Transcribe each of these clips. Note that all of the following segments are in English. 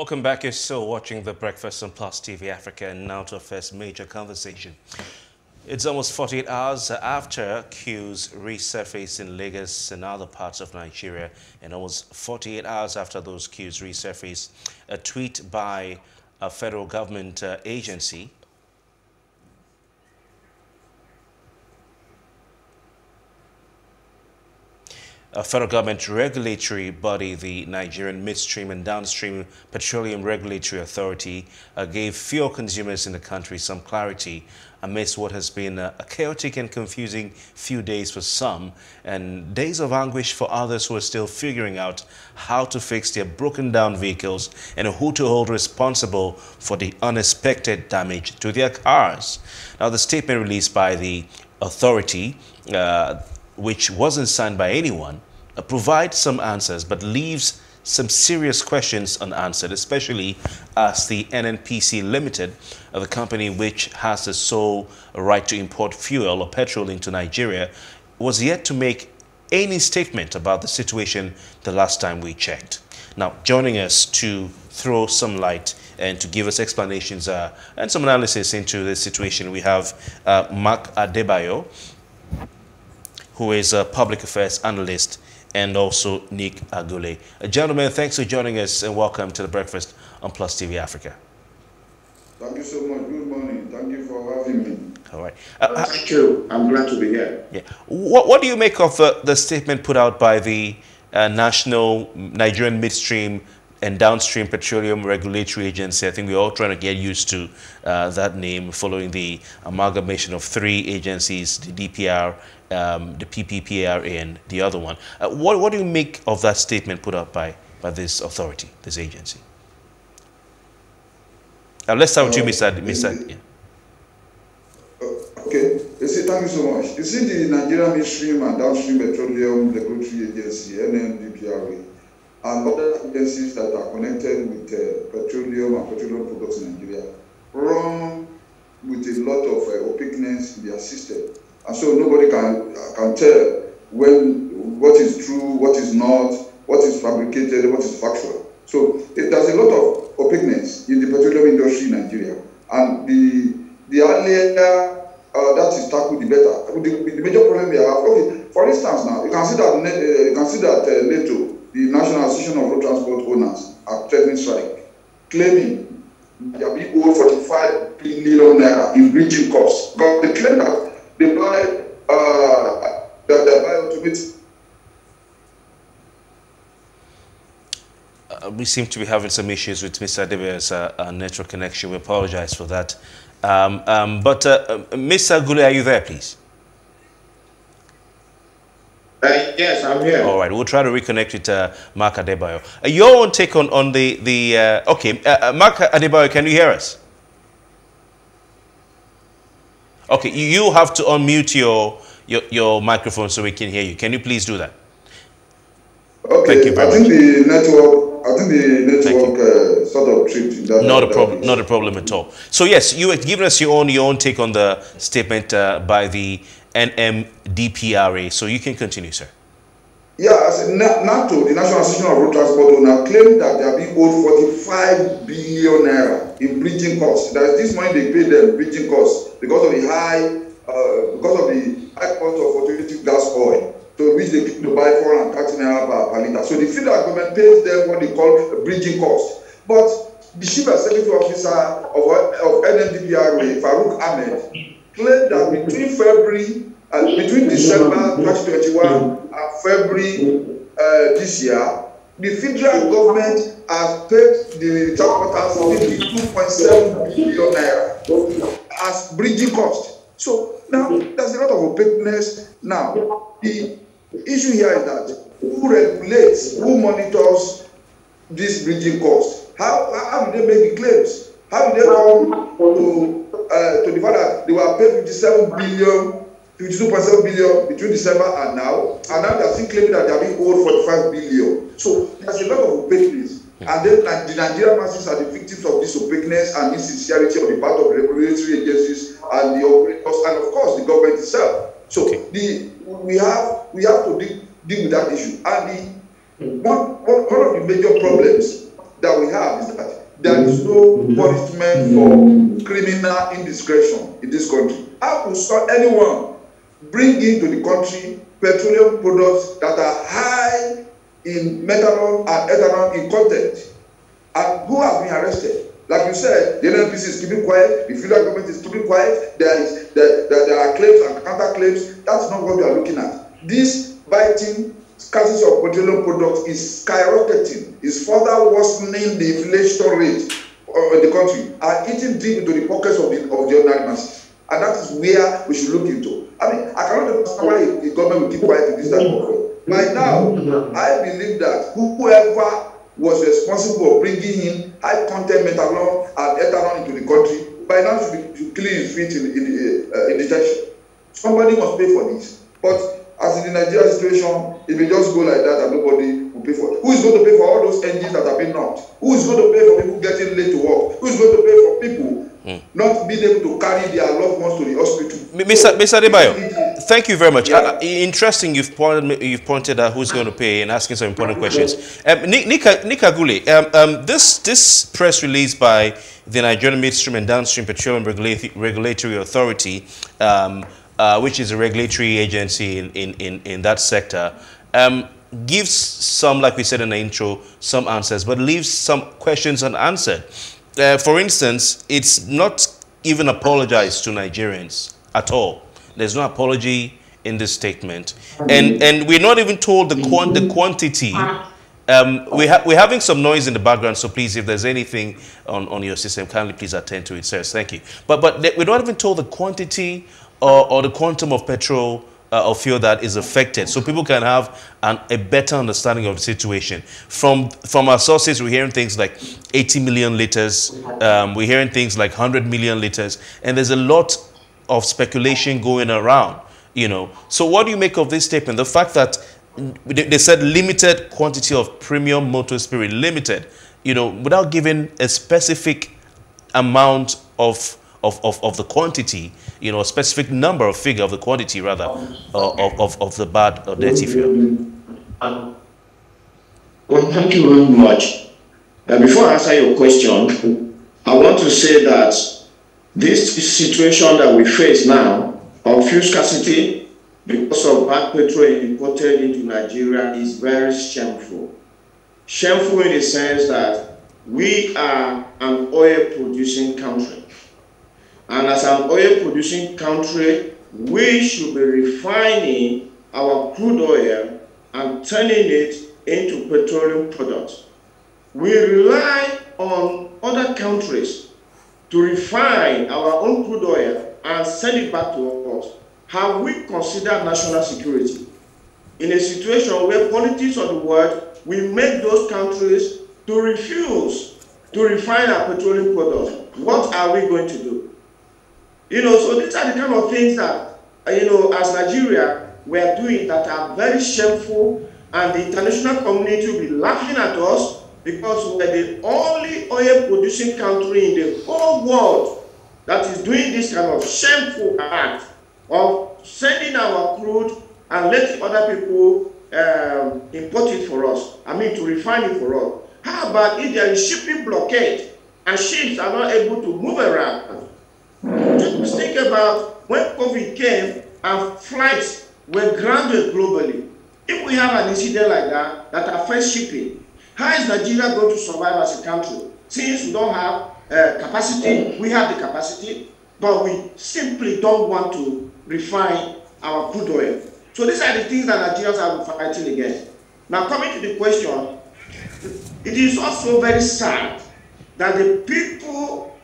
Welcome back. You're still watching The Breakfast on Plus TV Africa, and now to our first major conversation. It's almost 48 hours after queues resurfaced in Lagos and other parts of Nigeria, and almost 48 hours after those queues resurfaced, a tweet by a federal government agency. A federal government regulatory body, the Nigerian Midstream and Downstream Petroleum Regulatory Authority, gave fuel consumers in the country some clarity amidst what has been a chaotic and confusing few days for some, and days of anguish for others who are still figuring out how to fix their broken down vehicles and who to hold responsible for the unexpected damage to their cars. Now, the statement released by the authority, which wasn't signed by anyone, provides some answers but leaves some serious questions unanswered, especially as the NNPC Limited, the company which has the sole right to import fuel or petrol into Nigeria, was yet to make any statement about the situation the last time we checked. Now, joining us to throw some light and to give us explanations and some analysis into this situation, we have Mark Adebayo, who is a public affairs analyst, and also Nick Agule. Gentlemen, thanks for joining us and welcome to The Breakfast on Plus TV Africa. Thank you so much. Good morning. Thank you for having me. All right. Thank you. I'm glad to be here. Yeah. What do you make of the statement put out by the National Nigerian Midstream and Downstream Petroleum Regulatory Agency? I think we're all trying to get used to that name following the amalgamation of three agencies, the DPR, the PPPRA, and the other one. What do you make of that statement put up by this authority, this agency? Let's start with you, Mr. Okay, thank you so much. You see, the Nigerian Midstream and Downstream Petroleum Regulatory Agency, NNPPRA, and other agencies that are connected with petroleum and petroleum products in Nigeria run with a lot of opaqueness in their system, and so nobody can tell what is true, what is not, what is fabricated, what is factual. So there's a lot of opaqueness in the petroleum industry in Nigeria, and the earlier that is tackled, the better. The major problem we have, okay, for instance, now you can see that NATO, the National Association of Road Transport Owners, are threatening strike, claiming they are being owed 45 billion naira in breaching costs. Because they claim that they buy automated. We seem to be having some issues with Mr. Adebayo's network connection. We apologize for that. Mr. Agule, are you there, please? Yes, I'm here. All right, we'll try to reconnect with Mark Adebayo. Your own take on the okay, Mark Adebayo, can you hear us? Okay, you have to unmute your microphone so we can hear you. Can you please do that? Okay, thank you very much. I think the network sort of tripped in that. Not a problem. Not a problem at all. So yes, you had given us your own take on the statement by the NMDPRA. So you can continue, sir. Yeah, as NATO, the National Association of Road Transport Owners, claimed that they are being owed 45 billion naira in bridging costs. That is, this money they paid them bridging costs because of the high cost of automotive gas oil, to which they keep to buy 430 naira per liter. So the federal government pays them what they call bridging costs. But the chief executive officer of NMDPRA, Farouk Ahmed, claimed that between December 2021 and February this year, the federal government has paid the transporters 2.7 billion naira as bridging cost. So now there's a lot of opaqueness. Now the issue here is that who regulates, who monitors this bridging cost? How do they make the claims? How do they come to the fact that they were paid 52.7 billion between December and now, they're still claiming that they're being owed 45 billion. So there's a lot of opaqueness. And then the Nigerian masses are the victims of this opaqueness and insincerity on the part of regulatory agencies and the operators, and of course the government itself. So we have to deal with that issue. And one of the major problems that we have is that is no punishment for criminal indiscretion in this country. How could anyone bring into the country petroleum products that are high in methanol and ethanol in content? And who has been arrested? Like you said, the NNPC is keeping quiet, the federal government is keeping quiet, there are claims and counterclaims. That's not what we are looking at. This biting scarcity of petroleum products is skyrocketing, is further worsening the inflation rate in the country and eating deep into the pockets of the ordinary masses. And that is where we should look into. I mean, I cannot understand why the government will keep quiet in this type of way. By now, I believe that whoever was responsible for bringing in high content methanol and ethanol into the country, by now should clean his feet in detection. Somebody must pay for this. But as in the Nigeria situation, if we just go like that and nobody will pay for it, who is going to pay for all those engines that have been knocked? Who is going to pay for people getting late to work? Who is going to pay for people not being able to carry their loved ones to the hospital? Mr. Adebayo, thank you very much. Yeah. Interesting, you've pointed out who's going to pay and asking some important questions. Nick Agule, this press release by the Nigerian Midstream and Downstream Petroleum Regulatory Authority, which is a regulatory agency in that sector, gives some, like we said in the intro, some answers, but leaves some questions unanswered. For instance, it's not even apologized to Nigerians at all. There's no apology in this statement. And we're not even told the quantity. We're having some noise in the background, so please, if there's anything on your system, kindly please attend to it, sirs. Thank you. But we're not even told the quantity or the quantum of petrol or fuel that is affected, so people can have a better understanding of the situation. From our sources, we're hearing things like 80 million liters, we're hearing things like 100 million liters, and there's a lot of speculation going around, you know. So what do you make of this statement? The fact that they said limited quantity of premium motor spirit, limited, you know, without giving a specific amount of the quantity, you know, a specific number or figure of the quantity, rather, of the bad or dirty fuel. Well, thank you very much. Before I answer your question, I want to say that this situation that we face now of fuel scarcity because of bad petrol imported into Nigeria is very shameful. Shameful in the sense that we are an oil-producing country. And as an oil-producing country, we should be refining our crude oil and turning it into petroleum products. We rely on other countries to refine our own crude oil and send it back to us. Have we considered national security? In a situation where politics of the world will make those countries to refuse to refine our petroleum products, what are we going to do? You know, so these are the kind of things that, you know, as Nigeria, we are doing that are very shameful, and the international community will be laughing at us because we are the only oil-producing country in the whole world that is doing this kind of shameful act of sending our crude and letting other people import it for us, I mean to refine it for us. How about if there is shipping blockade and ships are not able to move around? Just think about when COVID came and flights were grounded globally. If we have an incident like that, that affects shipping, how is Nigeria going to survive as a country? Since we don't have capacity, we have the capacity, but we simply don't want to refine our crude oil. So these are the things that Nigerians are fighting against. Now coming to the question, it is also very sad that the people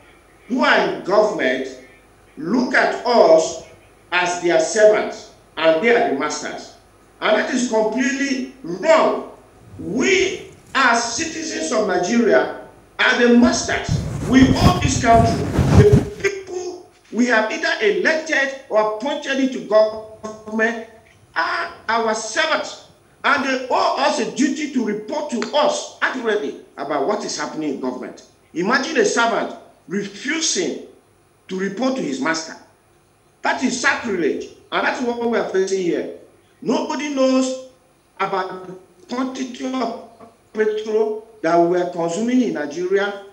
who are in government look at us as their servants, and they are the masters. And that is completely wrong. We, as citizens of Nigeria, are the masters. We own this country. The people we have either elected or appointed into government are our servants, and they owe us a duty to report to us accurately about what is happening in government. Imagine a servant refusing to report to his master. That is sacrilege, and that's what we are facing here. Nobody knows about the quantity of petrol that we are consuming in Nigeria,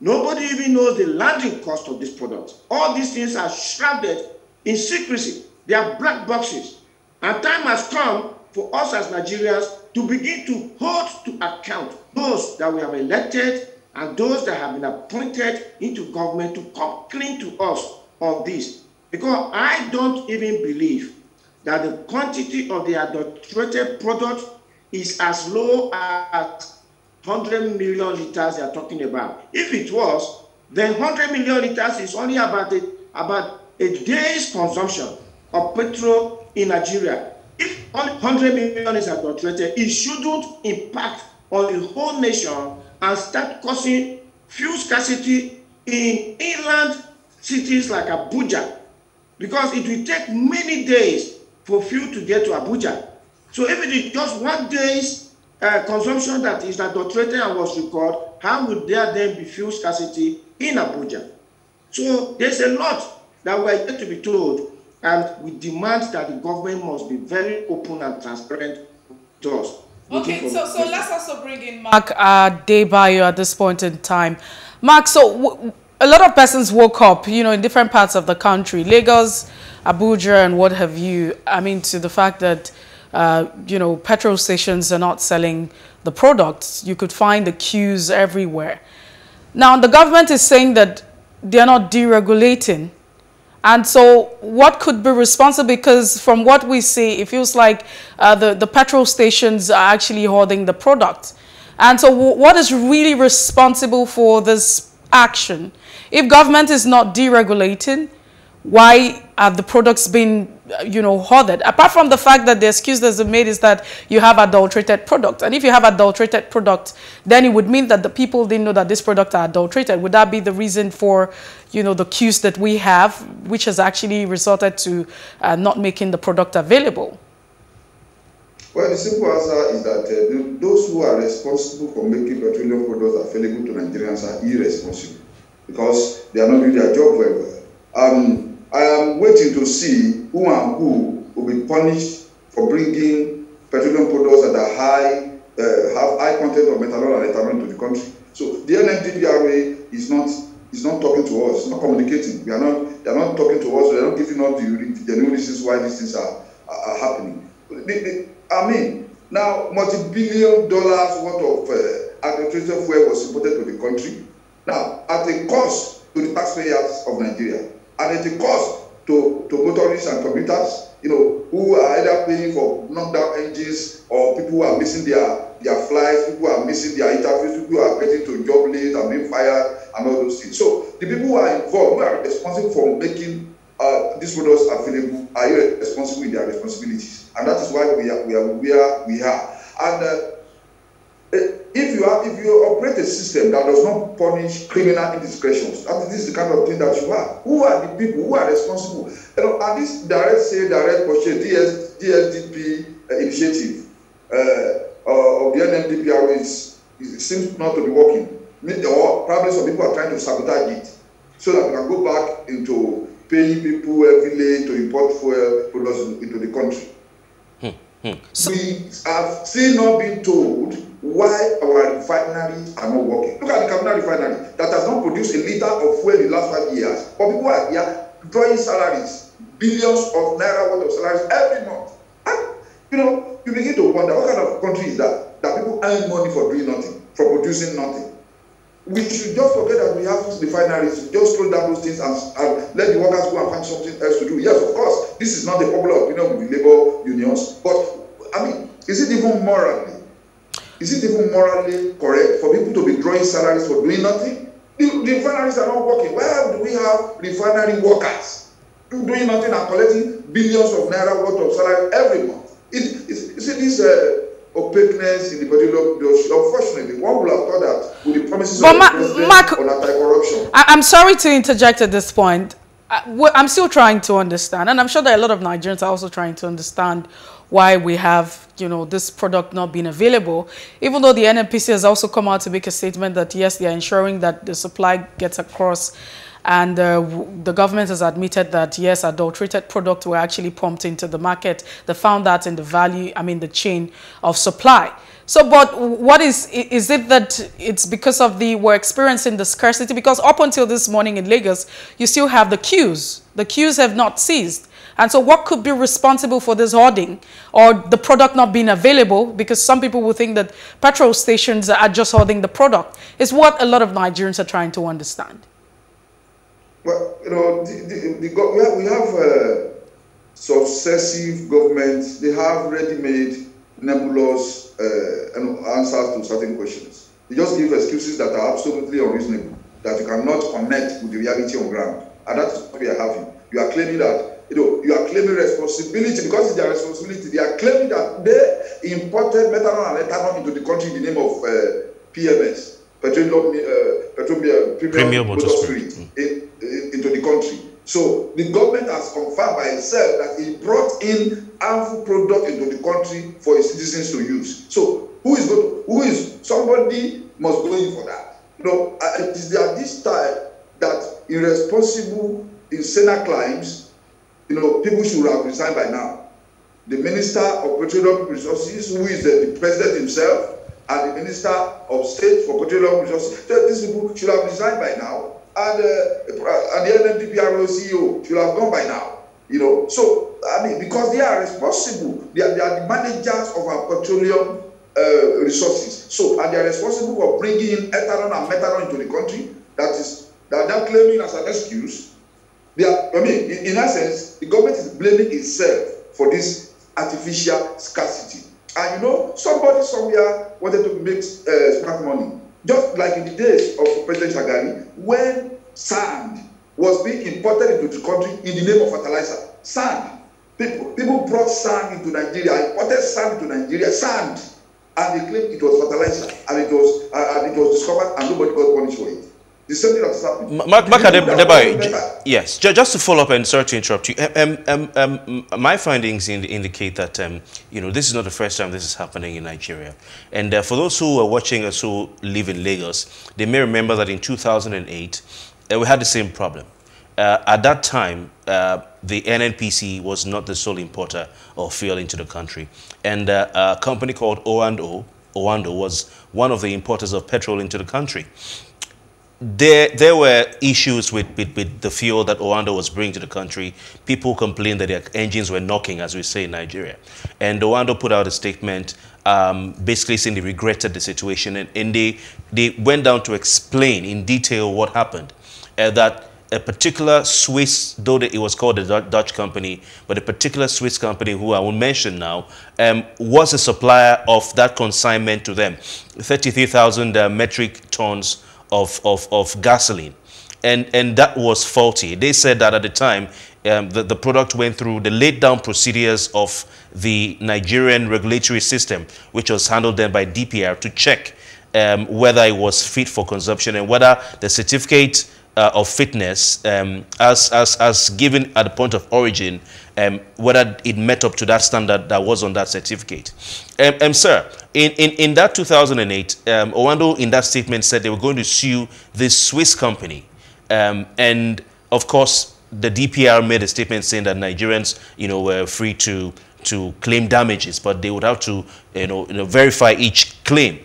Nobody even knows the landing cost of this product. All these things are shrouded in secrecy. They are black boxes. And time has come for us as Nigerians to begin to hold to account those that we have elected and those that have been appointed into government to come clean to us on this. Because I don't even believe that the quantity of the adulterated product is as low as 100 million liters they are talking about. If it was, then 100 million liters is only about a day's consumption of petrol in Nigeria. If only 100 million is adulterated, it shouldn't impact on the whole nation and start causing fuel scarcity in inland cities like Abuja, because it will take many days for fuel to get to Abuja. So if it is just one day's consumption that is adulterated and was recorded, how would there then be fuel scarcity in Abuja? So there's a lot that we are yet to be told, and we demand that the government must be very open and transparent to us. Okay, so let's also bring in Mark Adebayo at this point in time. Mark, so a lot of persons woke up, you know, in different parts of the country, Lagos, Abuja, and what have you, I mean, to the fact that, you know, petrol stations are not selling the products. You could find the queues everywhere. Now, the government is saying that they are not deregulating. And so what could be responsible? Because from what we see, it feels like the petrol stations are actually hoarding the product. And so what is really responsible for this action? If government is not deregulating, why are the products being, you know, hoarded? Apart from the fact that the excuse that's been made is that you have adulterated product. And if you have adulterated product, then it would mean that the people didn't know that this product are adulterated. Would that be the reason for, you know, the queues that we have, which has actually resulted to not making the product available? Well, the simple answer is that those who are responsible for making petroleum products available to Nigerians are irresponsible because they are not doing their job very well. I am waiting to see who and who will be punished for bringing petroleum products that are high, have high content of methanol and ethanol into the country. So the NNPC is not talking to us, it's not communicating. They are not talking to us, they are not giving us the genuine reasons why these things are happening. I mean, now multi-billion dollars worth of agricultural fuel was imported to the country. Now, at the cost to the taxpayers of Nigeria, and at the cost to motorists and commuters, you know, who are either paying for knockdown engines or people who are missing their flights, people who are missing their interviews, people who are getting to job late and being fired and all those things. So the people who are involved, who are responsible for making these products available, are irresponsible in their responsibilities, and that is why we are. And if you operate a system that does not punish criminal indiscretions, that this is the kind of thing that you have. Who are the people who are responsible? You know, and this direct sale, direct purchase, DSDP initiative of the NNPPRA seems not to be working. Or probably some people are trying to sabotage it so that we can go back into paying people every day to import fuel products into the country. So we have still not been told why our refineries are not working. Look at the Kaduna refinery that has not produced a liter of fuel in the last 5 years. But people are here drawing salaries, billions of naira worth of salaries every month. And, you know, you begin to wonder what kind of country is that? That people earn money for doing nothing, for producing nothing. We should just forget that we have refineries, just throw down those things and let the workers go and find something else to do. Yes, of course, this is not the popular opinion with the labor unions, but I mean, is it even morally correct for people to be drawing salaries for doing nothing? The refineries are not working. Why do we have refinery workers doing nothing and collecting billions of naira worth of salary every month? Opaqueness in the petroleum industry. Unfortunately, one would have thought that with the promises of the president on anti-corruption. I'm sorry to interject at this point. I'm still trying to understand, and I'm sure that a lot of Nigerians are also trying to understand why we have, you know, this product not being available, even though the NNPC has also come out to make a statement that, yes, they are ensuring that the supply gets across. And the government has admitted that, yes, adulterated products were actually pumped into the market. They found that in the value, I mean, the chain of supply. So, but what is it that it's because of the, we're experiencing the scarcity? Because up until this morning in Lagos, you still have the queues. The queues have not ceased. And so what could be responsible for this hoarding or the product not being available? Because some people will think that petrol stations are just hoarding the product. It's what a lot of Nigerians are trying to understand. Well, you know, we have successive governments. They have ready-made nebulous answers to certain questions. They just give excuses that are absolutely unreasonable, that you cannot connect with the reality on ground. And that's what we are having. You are claiming that, you know, you are claiming responsibility because it's their responsibility. They are claiming that they imported methanol and ethanol into the country in the name of PMS, Petroleum Motor Spirit, into the country. So the government has confirmed by itself that it brought in harmful product into the country for its citizens to use. So who is going to, somebody must go in for that. You know, it is at this time that irresponsible, insane climbs. You know, people should have resigned by now. The Minister of Petroleum Resources, who is the President himself, and the Minister of State for Petroleum Resources, these people should have resigned by now. And the NNPC CEO should have gone by now. You know, so, I mean, because they are responsible. They are the managers of our petroleum resources. So, and they are responsible for bringing in ethanol and methanol into the country. That is, that they are claiming as an excuse. They are, I mean, in essence, the government is blaming itself for this artificial scarcity. And you know, somebody somewhere wanted to make smart money. Just like in the days of President Shagari, when sand was being imported into the country in the name of fertilizer. Sand. People brought sand into Nigeria, imported sand into Nigeria, sand. And they claimed it was fertilizer, and it was discovered, and nobody got punished for it. The same thing that's happened. Mark Adebayo, yes, just to follow up, and sorry to interrupt you, my findings indicate that, you know, this is not the first time this is happening in Nigeria. And for those who are watching us who live in Lagos, they may remember that in 2008, we had the same problem. At that time, the NNPC was not the sole importer of fuel into the country. And a company called Oando was one of the importers of petrol into the country. There were issues with the fuel that Oando was bringing to the country. People complained that their engines were knocking, as we say in Nigeria. And Oando put out a statement basically saying they regretted the situation. And they went down to explain in detail what happened. That a particular Swiss, though it was called a Dutch company, but a particular Swiss company, who I won't mention now, was a supplier of that consignment to them, 33,000 metric tons of gasoline, and that was faulty. They said that at the time, the product went through the laid down procedures of the Nigerian regulatory system, which was handled then by DPR, to check whether it was fit for consumption and whether the certificate of fitness as given at the point of origin, whether it met up to that standard that was on that certificate. Sir, in that 2008, Oando in that statement said they were going to sue this Swiss company. And of course, the DPR made a statement saying that Nigerians, you know, were free to claim damages, but they would have to, you know, verify each claim.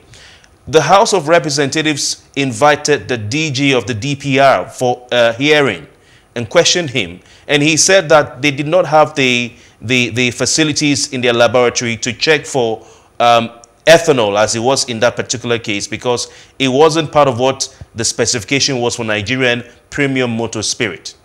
The House of Representatives invited the DG of the DPR for a hearing and questioned him. And he said that they did not have the facilities in their laboratory to check for ethanol, as it was in that particular case, because it wasn't part of what the specification was for Nigerian premium motor spirit.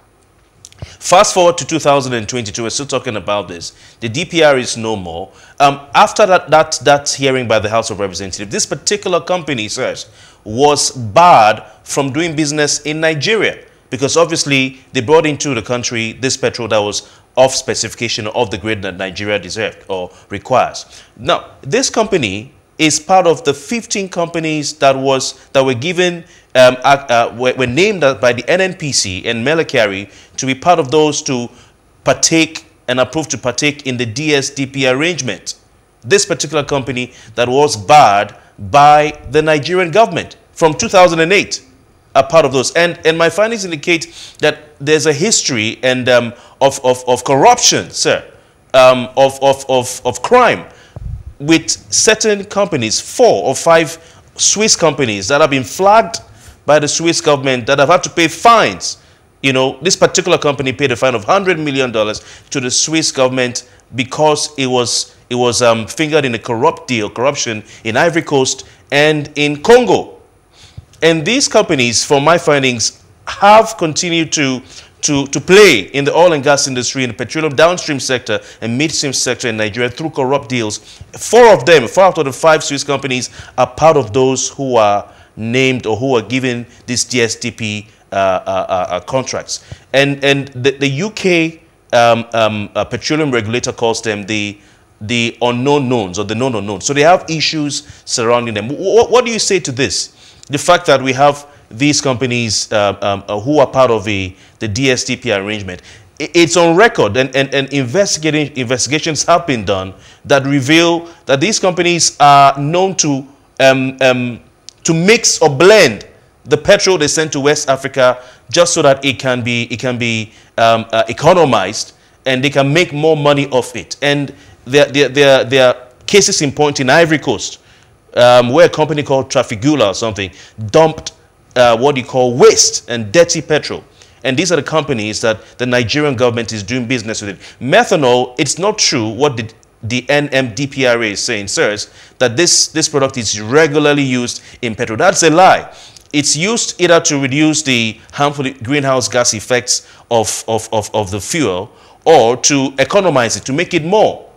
Fast forward to 2022, we're still talking about this. The DPR is no more. After that hearing by the House of Representatives, this particular company, sirs, was barred from doing business in Nigeria because obviously they brought into the country this petrol that was of specification of the grade that Nigeria deserved or requires. Now, this company is part of the 15 companies that were given were named by the NNPC and Melakari to be part of those to partake and approved to partake in the DSDP arrangement. This particular company that was barred by the Nigerian government from 2008. are part of those. And my findings indicate that there's a history and of corruption, sir, of crime with certain companies, 4 or 5 Swiss companies that have been flagged by the Swiss government that have had to pay fines. You know, this particular company paid a fine of $100 million to the Swiss government because it was fingered in a corrupt deal, corruption in Ivory Coast and in Congo. And these companies, from my findings, have continued to play in the oil and gas industry, in the petroleum downstream sector and midstream sector in Nigeria through corrupt deals. 4 of them, 4 out of the 5 Swiss companies are part of those who are named or who are given this DSDP contracts. And the UK petroleum regulator calls them the unknown knowns or the known unknowns. So they have issues surrounding them. What do you say to this? The fact that we have these companies who are part of the DSDP arrangement. It's on record, and investigations have been done that reveal that these companies are known to mix or blend the petrol they send to West Africa just so that it can be economized and they can make more money off it. And there are cases in point in Ivory Coast where a company called Trafigura or something dumped what you call waste and dirty petrol. And these are the companies that the Nigerian government is doing business with. Methanol, it's not true what the NNPC is saying, sirs, that this product is regularly used in petrol. That's a lie. It's used either to reduce the harmful greenhouse gas effects of the fuel or to economize it, to make it more,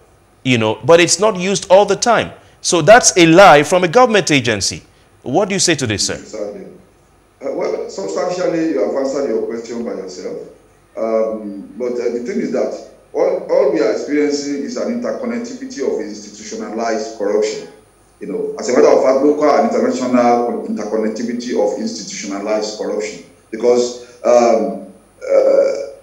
you know, but it's not used all the time. So that's a lie from a government agency. What do you say to this, sir? Well, substantially, you have answered your question by yourself. But the thing is that all we are experiencing is an interconnectivity of institutionalized corruption. You know, as a matter of fact, local and international interconnectivity of institutionalized corruption. Because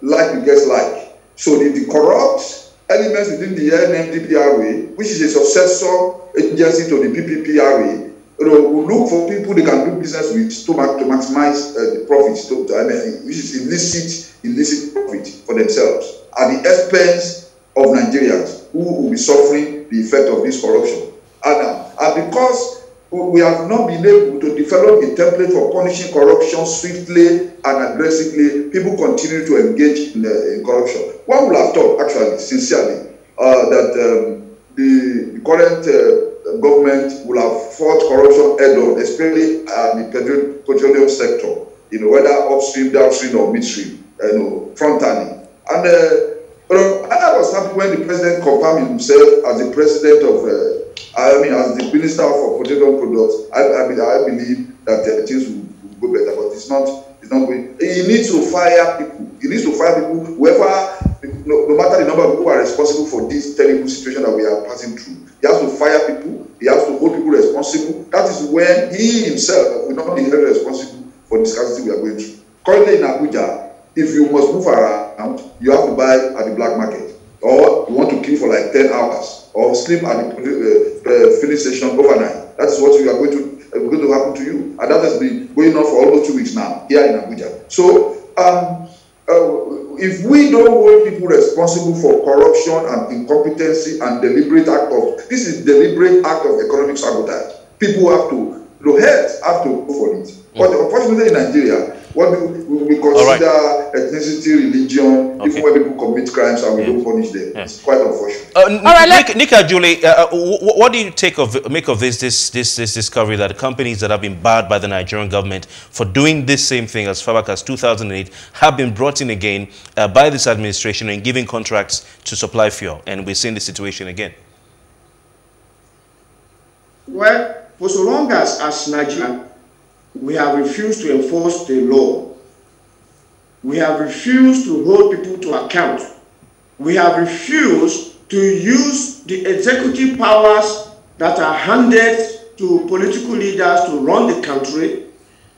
like begets like. So the corrupt elements within the NNPPRA, which is a successor agency to the PPPRA, you know, we look for people they can do business with to maximize the profits, which is illicit profit for themselves at the expense of Nigerians who will be suffering the effect of this corruption. And because we have not been able to develop a template for punishing corruption swiftly and aggressively, people continue to engage in corruption. One would have thought, actually, sincerely, that the current government will have fought corruption head-on, especially in the petroleum sector, you know, whether upstream, downstream, or midstream, you know, front-running. And I was happy when the president confirmed himself as the president of, as the minister for petroleum products. I believe that things will go better, but it's not going. He needs to fire people. He needs to fire people, whoever, no matter the number of people who are responsible for this terrible situation that we are passing through. He has to fire people. He has to hold people responsible. That is when he himself will not be held responsible for the scarcity we are going through. Currently in Abuja, if you must move around, you have to buy at the black market, or you want to queue for like 10 hours, or sleep at the filling station overnight. That is what you are going to happen to you, and that has been going on for almost 2 weeks now here in Abuja. So, if we don't hold people responsible for corruption and incompetency and deliberate act of this is deliberate act of economic sabotage. People have to, the heads have to go for it. But unfortunately, in Nigeria, what we consider ethnicity, religion, even when people commit crimes and we don't punish them. It's quite unfortunate. Nick Agule, what do you make of this discovery that companies that have been barred by the Nigerian government for doing this same thing as far back as 2008 have been brought in again by this administration and giving contracts to supply fuel, and we're seeing the situation again? Well, for so long as Nigeria, we have refused to enforce the law. We have refused to hold people to account. We have refused to use the executive powers that are handed to political leaders to run the country,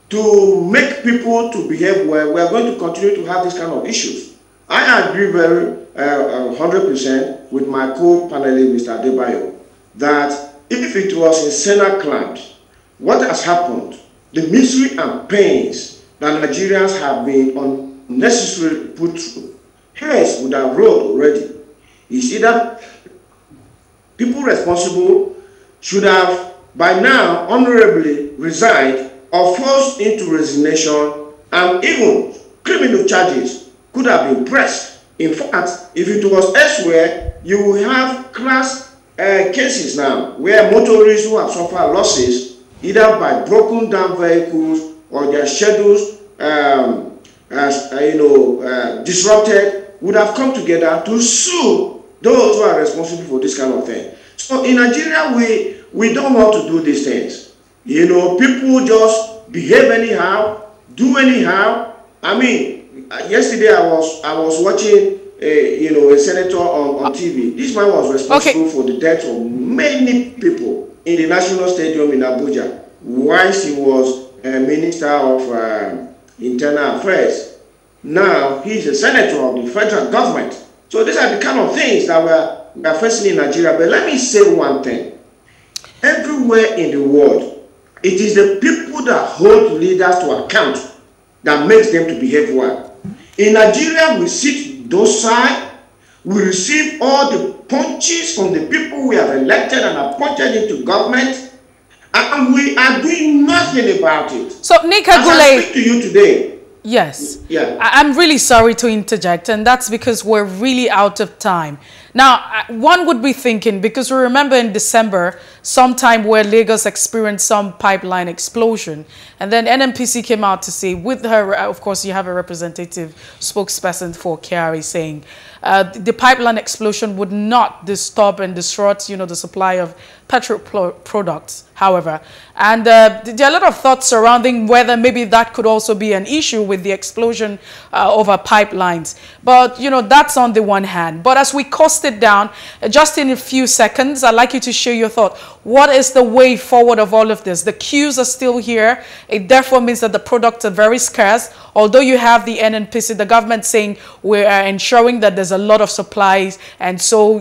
to make people to behave well. We are going to continue to have this kind of issues. I agree very 100% with my co-panelist, Mr. Adebayo, that if it was in Senate clamps, what has happened, the misery and pains that Nigerians have been unnecessarily put through. Heads would have rolled already. You see that people responsible should have by now honorably resigned or forced into resignation, and even criminal charges could have been pressed. In fact, if it was elsewhere, you will have class cases now where motorists who have suffered losses either by broken down vehicles or their schedules disrupted would have come together to sue those who are responsible for this kind of thing. So in Nigeria, we don't want to do these things. You know, people just behave anyhow, do anyhow. I mean, yesterday I was watching a senator on TV. This man was responsible for the death of many people in the National Stadium in Abuja whilst he was a minister of internal affairs. Now he's a senator of the federal government. So these are the kind of things that we're facing in Nigeria. But let me say one thing. Everywhere in the world, it is the people that hold leaders to account that makes them to behave well. In Nigeria, we sit docile, we receive all the punches from the people we have elected and appointed into government, and we are doing nothing about it. So, Nick Agule, I speak to you today. Yes. Yeah. I'm really sorry to interject, and that's because we're really out of time. Now, one would be thinking, because we remember in December, sometime where Lagos experienced some pipeline explosion, and then NNPC came out to say, with her, of course, you have a representative spokesperson for KRA saying, the pipeline explosion would not disturb and disrupt, the supply of petrol products, however. And there are a lot of thoughts surrounding whether maybe that could also be an issue with the explosion over pipelines. But, that's on the one hand. But as we cost it down, just in a few seconds, I'd like you to share your thought. What is the way forward of all of this? The queues are still here. It therefore means that the products are very scarce. Although you have the NNPC, the government saying we are ensuring that there's a lot of supplies, and so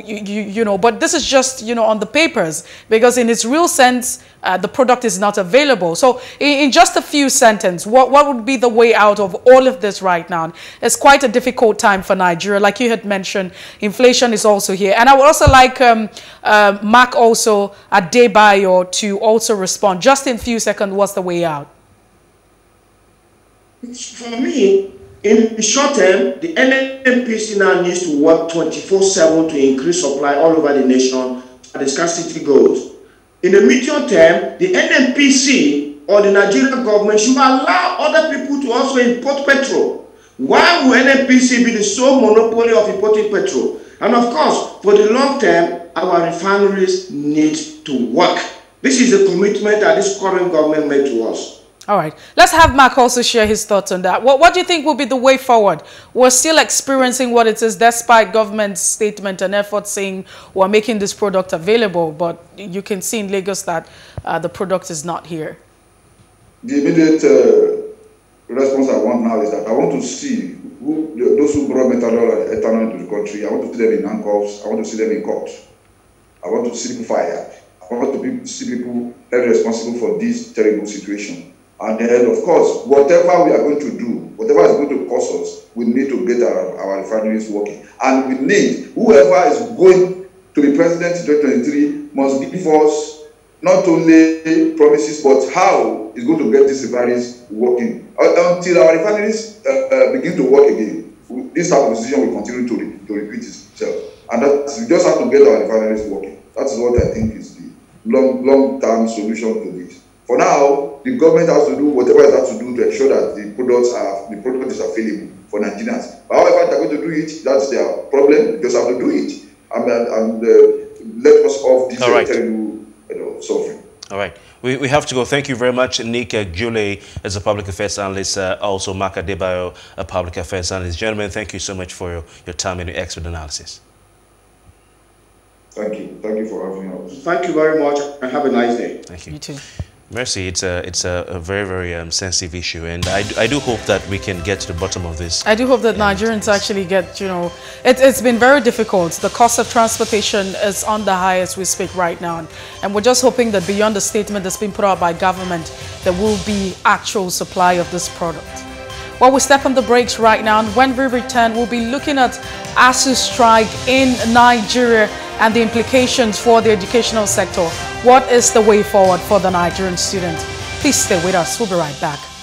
but this is just on the papers, because in its real sense, the product is not available. So, in just a few sentences, what would be the way out of all of this right now? It's quite a difficult time for Nigeria, like you had mentioned. Inflation is also here, and I would also like Mark Adebayo to also respond just in a few seconds. What's the way out? For me, in the short term, the NNPC now needs to work 24/7 to increase supply all over the nation at the scarcity goals. In the medium term, the NNPC or the Nigerian government should allow other people to also import petrol. Why will NNPC be the sole monopoly of importing petrol? And of course, for the long term, our refineries need to work. This is a commitment that this current government made to us. All right. Let's have Mark also share his thoughts on that. What do you think will be the way forward? We're still experiencing what it is, despite government's statement and efforts saying we're making this product available, but you can see in Lagos that the product is not here. The immediate response I want now is that I want to see those who brought methanol and ethanol into the country. I want to see them in handcuffs. I want to see them in court. I want to see people fired. I want to see people held responsible for this terrible situation. And then, of course, whatever we are going to do, whatever is going to cost us, we need to get our refineries working. And we need, whoever is going to be president in 2023 must give us not only promises, but how is going to get these refineries working. Until our refineries begin to work again, this position will continue to repeat itself. And that's, we just have to get our refineries working. That's what I think is the long-term solution to this. For now, the government has to do whatever it has to do to ensure that the product is available for Nigerians. However, they're going to do it. That's their problem. They just have to do it, and let us off this terrible suffering. All right. We have to go. Thank you very much, Nick Agule, as a public affairs analyst, also Mark Adebayo, a public affairs analyst. Gentlemen, thank you so much for your time and your expert analysis. Thank you. Thank you for having us. Thank you very much, and have a nice day. Thank you. You too. Mercy, it's a very, very sensitive issue, and I do hope that we can get to the bottom of this. I do hope that Nigerians actually get, you know, it's been very difficult. The cost of transportation is on the high as we speak right now, and we're just hoping that beyond the statement that's been put out by government, there will be actual supply of this product. Well, we step on the brakes right now, and when we return, we'll be looking at ASU's strike in Nigeria and the implications for the educational sector. What is the way forward for the Nigerian student? Please stay with us. We'll be right back.